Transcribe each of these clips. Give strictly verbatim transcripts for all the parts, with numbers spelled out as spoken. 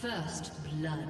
First blood.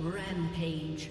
Rampage.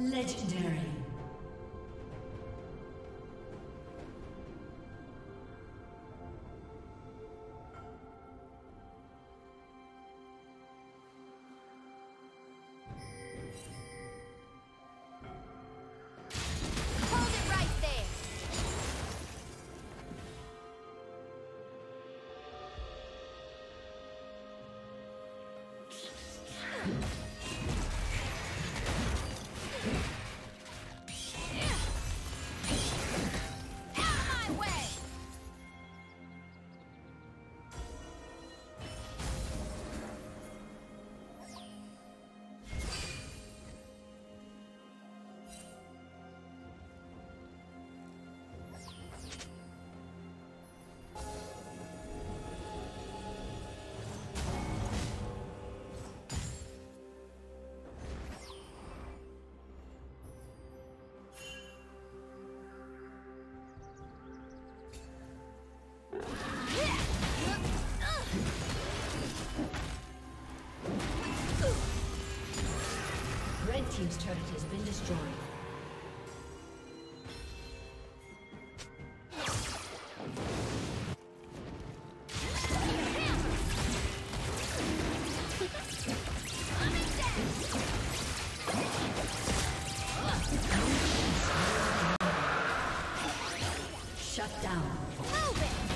Legendary. Hold it right there. Team's turret has been destroyed. Shut down. Move it!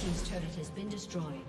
Team's turret has been destroyed.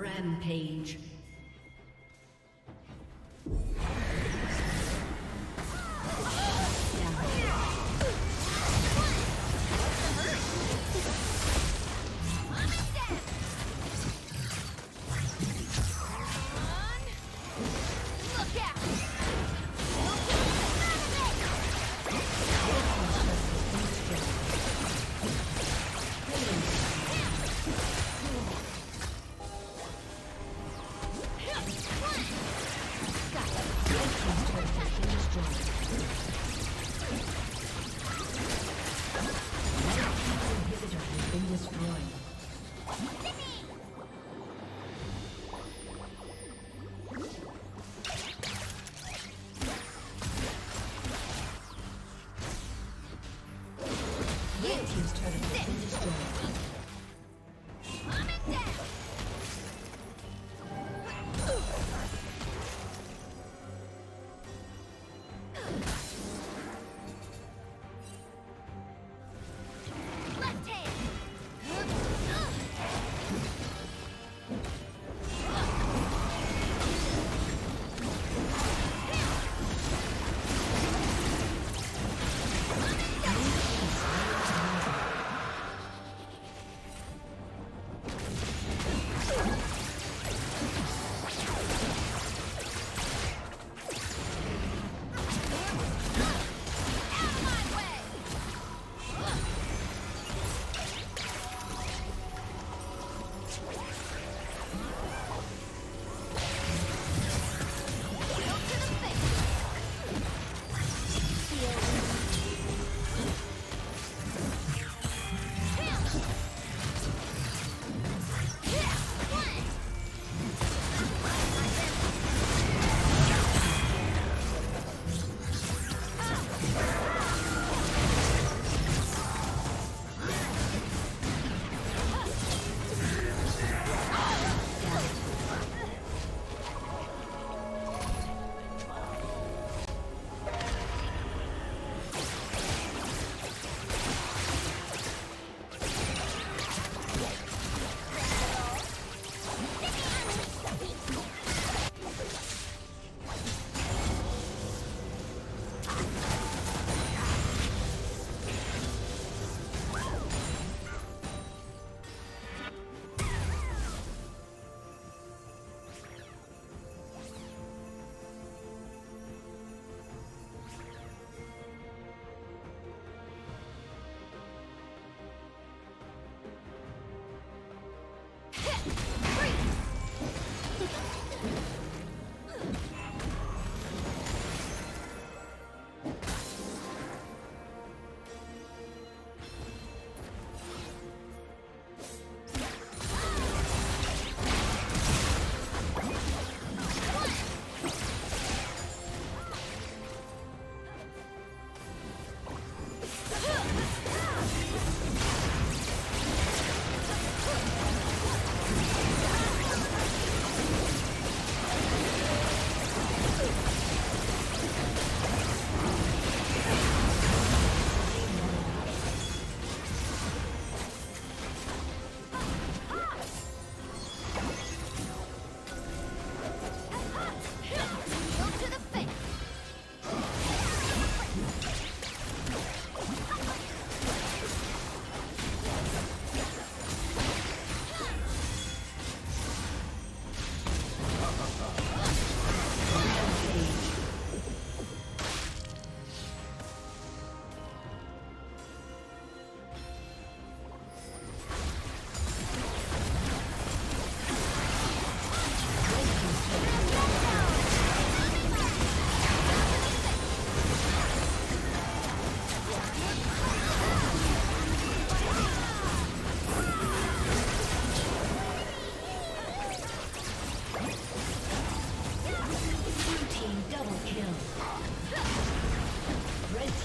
Rampage.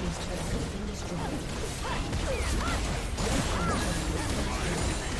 He's trying to destroy.